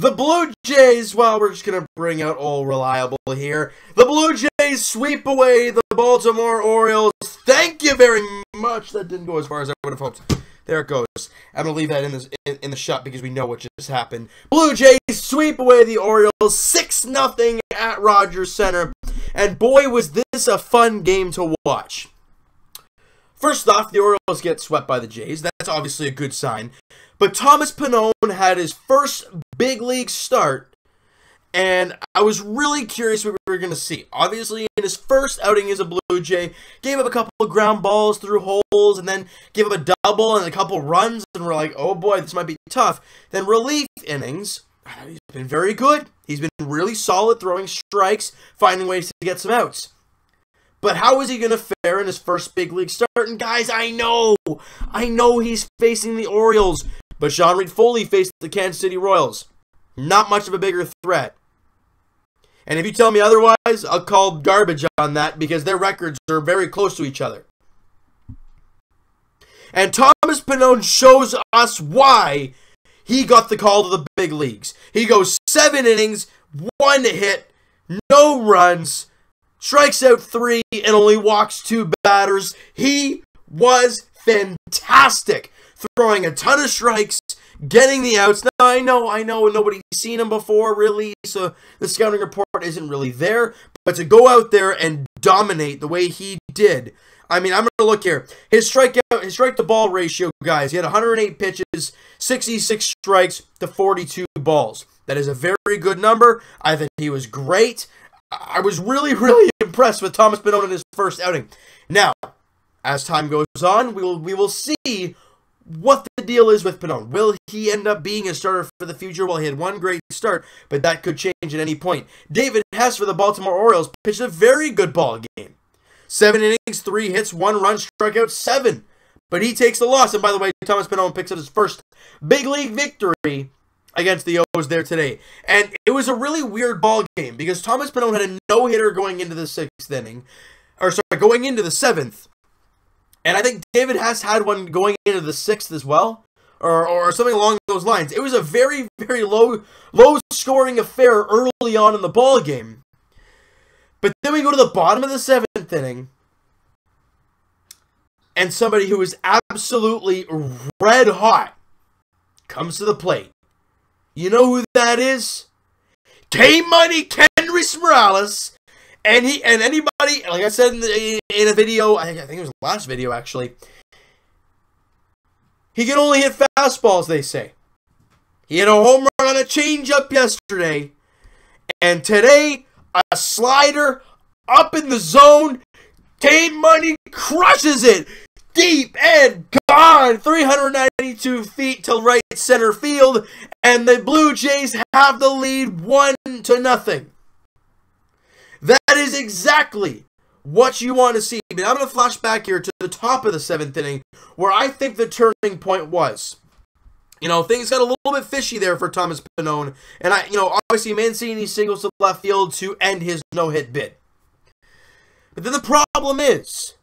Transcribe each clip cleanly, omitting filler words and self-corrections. The Blue Jays, well, we're just going to bring out all reliable here. The Blue Jays sweep away the Baltimore Orioles. Thank you very much. That didn't go as far as I would have hoped. There it goes. I'm going to leave that in the shot because we know what just happened. Blue Jays sweep away the Orioles 6-0 at Rogers Center. And boy, was this a fun game to watch. First off, the Orioles get swept by the Jays. That's obviously a good sign. But Thomas Pannone had his first big league start, and I was really curious what we were going to see. Obviously, in his first outing as a Blue Jay, gave up a couple of ground balls through holes, and then gave up a double and a couple runs, and we're like, oh boy, this might be tough. Then relief innings, he's been very good. He's been really solid, throwing strikes, finding ways to get some outs. But how is he going to fare in his first big league start? And guys, I know he's facing the Orioles, but Sean Reed Foley faced the Kansas City Royals. Not much of a bigger threat. And if you tell me otherwise, I'll call garbage on that because their records are very close to each other. And Thomas Pannone shows us why he got the call to the big leagues. He goes 7 innings, 1 hit, no runs, strikes out 3 and only walks 2 batters. He was fantastic, throwing a ton of strikes, getting the outs. Now, I know, nobody's seen him before, really, so the scouting report isn't really there. But to go out there and dominate the way he did, I mean, I'm going to look here. His strike-to-ball ratio, guys, he had 108 pitches, 66 strikes to 42 balls. That is a very good number. I think he was great. I was really, really impressed with Thomas Pannone in his first outing. Now, as time goes on, we will see what the deal is with Pannone. Will he end up being a starter for the future? Well, he had one great start, but that could change at any point. David Hess for the Baltimore Orioles pitched a very good ball game. 7 innings, 3 hits, 1 run, struck out 7. But he takes the loss. And by the way, Thomas Pannone picks up his first big league victory against the O's there today. And it was a really weird ball game because Thomas Pannone had a no-hitter going into the 6th inning. Or sorry, going into the 7th. And I think David Hess had one going into the 6th as well. Or something along those lines. It was a very, very low-scoring affair early on in the ball game. But then we go to the bottom of the 7th inning. And somebody who is absolutely red hot comes to the plate. You know who that is? K-Money Kendrys Morales. And anybody, like I said in a video, I think it was the last video actually, he can only hit fastballs, they say. He hit a home run on a changeup yesterday. And today, a slider up in the zone. K-Money crushes it. Deep and gone, 392 feet to right center field, and the Blue Jays have the lead 1-0. That is exactly what you want to see. But I'm going to flash back here to the top of the 7th inning, where I think the turning point was. You know, things got a little bit fishy there for Thomas Pannone, and obviously Mancini singles to left field to end his no-hit bid. But then the problem is,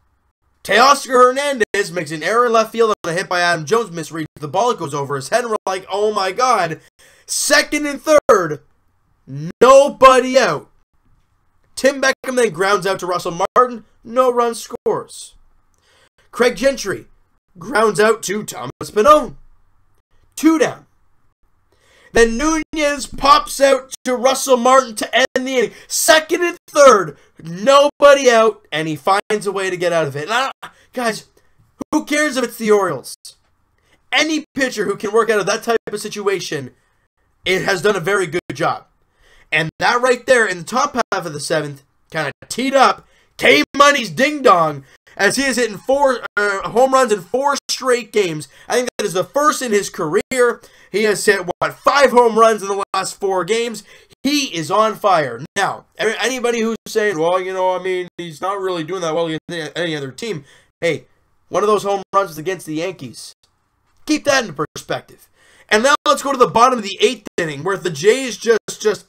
Teoscar Hernandez makes an error in left field on a hit by Adam Jones, misreads the ball, it goes over his head, and we're like, oh my god, 2nd and 3rd, nobody out. Tim Beckham then grounds out to Russell Martin, no run scores. Craig Gentry grounds out to Thomas Pannone, 2 down. Then Nunez pops out to Russell Martin to end the inning. 2nd and 3rd, nobody out, and he finds a way to get out of it. Guys, who cares if it's the Orioles? Any pitcher who can work out of that type of situation, it has done a very good job. And that right there in the top half of the 7th kind of teed up K-Money's ding-dong as he is hitting 4 home runs in 4 straight games. I think that is the first in his career. He has hit, what, 5 home runs in the last 4 games. He is on fire. Now, anybody who's saying, well, he's not really doing that well against any other team. Hey, one of those home runs was against the Yankees. Keep that in perspective. And now let's go to the bottom of the 8th inning, where the Jays just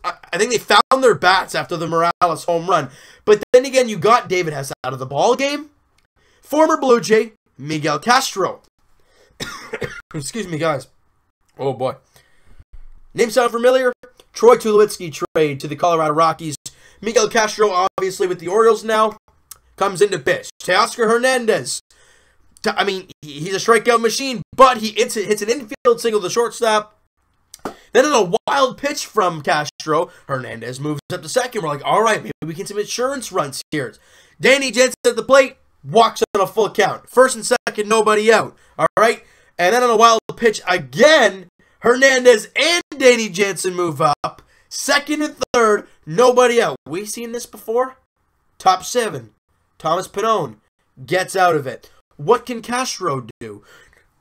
I think they found their bats after the Morales home run. But then again, you got David Hess out of the ball game. Former Blue Jay, Miguel Castro. Excuse me, guys. Oh, boy. Name sound familiar? Troy Tulowitzki trade to the Colorado Rockies. Miguel Castro, obviously, with the Orioles now, comes into pitch. Teoscar Hernandez, I mean, he's a strikeout machine, but he hits an infield single to shortstop. Then in a wild pitch from Castro, Hernandez moves up to second. We're like, all right, maybe we can some insurance runs here. Danny Jansen at the plate, walks on a full count. First and second, nobody out, all right? And then on a wild pitch again, Hernandez and Danny Jansen move up. Second and third, nobody out. We've seen this before. Top seven. Thomas Pannone gets out of it. What can Castro do?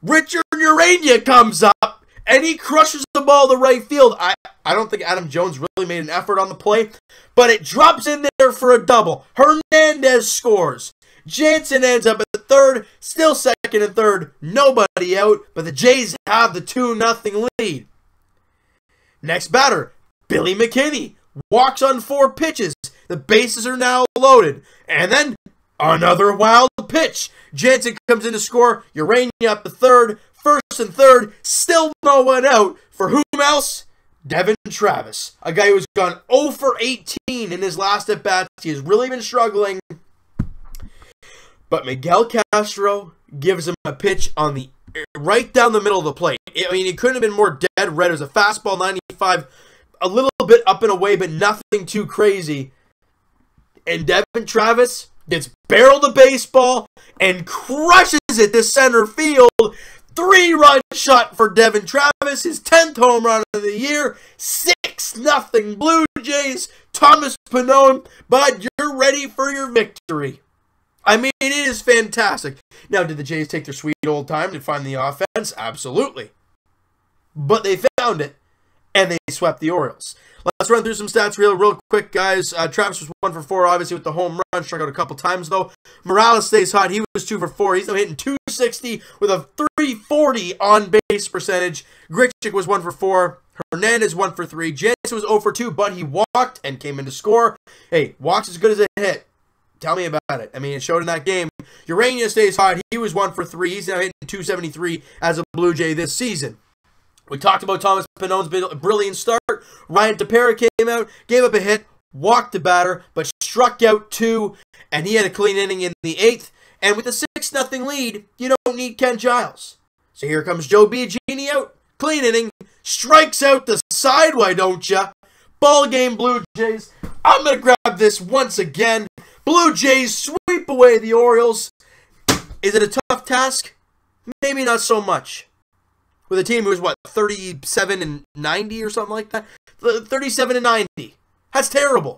Richard Urania comes up, and he crushes the ball to right field. I don't think Adam Jones really made an effort on the play, but it drops in there for a double. Hernandez scores. Jansen ends up at the third, still second and third, nobody out, but the Jays have the 2-0 lead. Next batter, Billy McKinney, walks on four pitches. The bases are now loaded. And then another wild pitch. Jansen comes in to score. Urania up the third. First and third. Still no one out. For whom else? Devin Travis. A guy who's gone 0 for 18 in his last at-bats. He has really been struggling. But Miguel Castro gives him a pitch on the right down the middle of the plate. I mean, it couldn't have been more dead red. It was a fastball 95. A little bit up and away, but nothing too crazy. And Devin Travis gets barreled the baseball and crushes it to center field. 3-run shot for Devin Travis, his 10th home run of the year. 6-0 Blue Jays. Thomas Pannone, bud, you're ready for your victory. I mean, it is fantastic. Now, did the Jays take their sweet old time to find the offense? Absolutely. But they found it, and they swept the Orioles. Let's run through some stats real quick, guys. Travis was 1 for 4, obviously, with the home run. Struck out a couple times, though. Morales stays hot. He was 2 for 4. He's hitting 260 with a 340 on-base percentage. Grichuk was 1 for 4. Hernandez 1 for 3. Jansen was 0 for 2, but he walked and came in to score. Hey, walks as good as a hit. Tell me about it. I mean, it showed in that game. Urania stays hot. He was 1 for 3. He's now hitting 273 as a Blue Jay this season. We talked about Thomas Pannone's brilliant start. Ryan Tepera came out, gave up a hit, walked the batter, but struck out 2, and he had a clean inning in the 8th. And with a 6-0 lead, you don't need Ken Giles. So here comes Joe B. Genie out, clean inning, strikes out the side, why don't ya? Ball game, Blue Jays. I'm going to grab this once again. Blue Jays sweep away the Orioles. Is it a tough task? Maybe not so much. With a team who's, what, 37 and 90 or something like that? 37 and 90. That's terrible.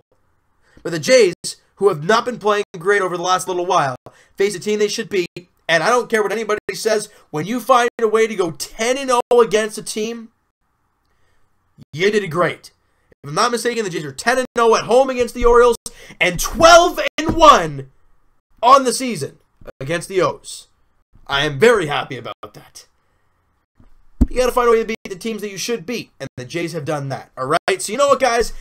But the Jays, who have not been playing great over the last little while, face a team they should beat. And I don't care what anybody says. When you find a way to go 10-0 against a team, you did great. If I'm not mistaken, the Jays are 10-0 at home against the Orioles and 12-1 on the season against the O's. I am very happy about that. You got to find a way to beat the teams that you should beat, and the Jays have done that, all right? So you know what, guys?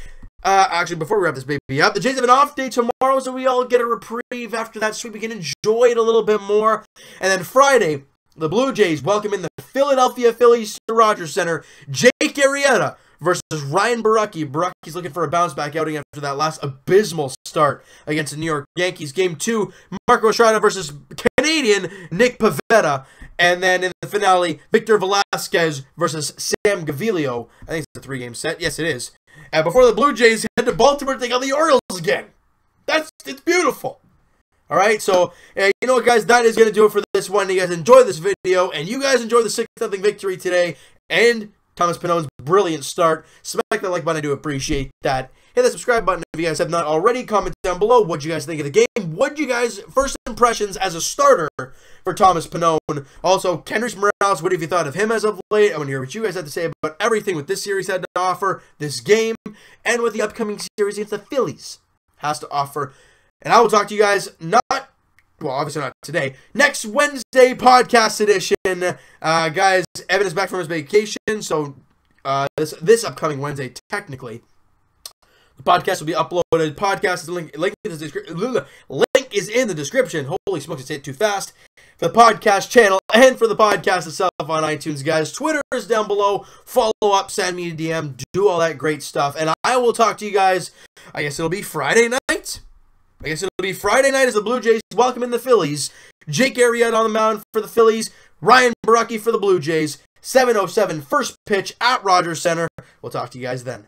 Actually, before we wrap this baby up, the Jays have an off day tomorrow, so we all get a reprieve after that sweep. We can enjoy it a little bit more. And then Friday, the Blue Jays welcome in the Philadelphia Phillies to Rogers Center. Jake Arrieta versus Ryan Borucki. Borucki's looking for a bounce-back outing after that last abysmal start against the New York Yankees. Game 2, Marco Estrada versus Canadian Nick Pavetta. And then in the finale, Victor Velasquez versus Sam Gavilio. I think it's a 3-game set. Yes, it is. And before the Blue Jays head to Baltimore to take on the Orioles again. It's beautiful. All right, so you know what, guys? That is going to do it for this one. You guys enjoy this video, and you guys enjoy the 6-0 victory today and Thomas Pannone's brilliant start. Smack that like button. I do appreciate that. Hit that subscribe button if you guys have not already. Comment down below what you guys think of the game. What you guys, first impressions as a starter for Thomas Pannone. Also, Kendrys Morales, what have you thought of him as of late? I want to hear what you guys have to say about everything with this series had to offer, this game, and what the upcoming series against the Phillies has to offer. And I will talk to you guys well, obviously not today. Next Wednesday podcast edition. Guys, Evan is back from his vacation, so this upcoming Wednesday, technically. The podcast will be uploaded. Podcast is link is in the description. Holy smokes, it's hit too fast. For the podcast channel and for the podcast itself on iTunes, guys. Twitter is down below. Follow up, send me a DM, do all that great stuff. And I will talk to you guys, I guess it'll be Friday night. I guess it'll be Friday night as the Blue Jays welcome in the Phillies. Jake Arrieta on the mound for the Phillies. Ryan Borucki for the Blue Jays. 7:07 first pitch at Rogers Center. We'll talk to you guys then.